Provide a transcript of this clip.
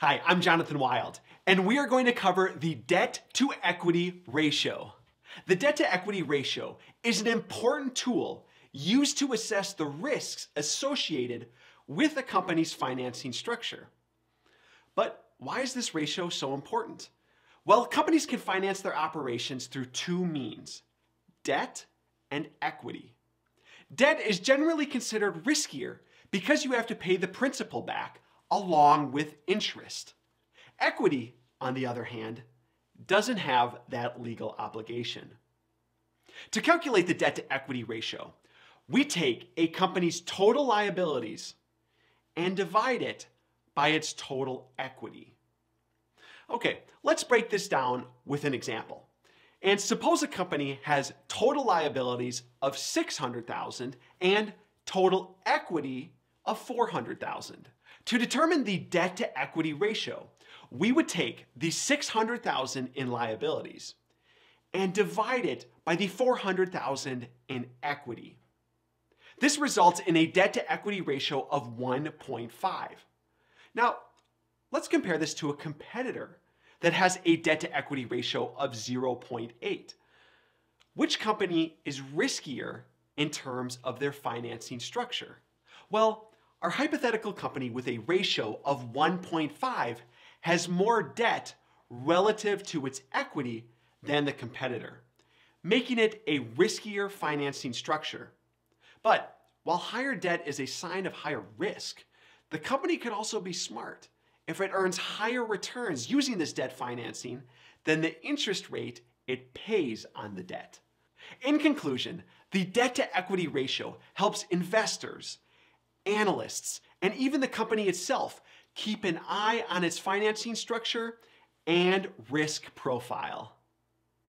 Hi, I'm Jonathan Wild, and we are going to cover the debt-to-equity ratio. The debt-to-equity ratio is an important tool used to assess the risks associated with a company's financing structure. But why is this ratio so important? Well, companies can finance their operations through two means: debt and equity. Debt is generally considered riskier because you have to pay the principal back along with interest. Equity, on the other hand, doesn't have that legal obligation. To calculate the debt-to-equity ratio, we take a company's total liabilities and divide it by its total equity. Okay, let's break this down with an example. And suppose a company has total liabilities of $600,000 and total equity of $400,000. To determine the debt-to-equity ratio, we would take the $600,000 in liabilities and divide it by the $400,000 in equity. This results in a debt-to-equity ratio of 1.5. Now, let's compare this to a competitor that has a debt-to-equity ratio of 0.8. Which company is riskier in terms of their financing structure? Well, our hypothetical company with a ratio of 1.5 has more debt relative to its equity than the competitor, making it a riskier financing structure. But while higher debt is a sign of higher risk, the company could also be smart if it earns higher returns using this debt financing than the interest rate it pays on the debt. In conclusion, the debt-to-equity ratio helps investors, analysts, and even the company itself keep an eye on its financing structure and risk profile.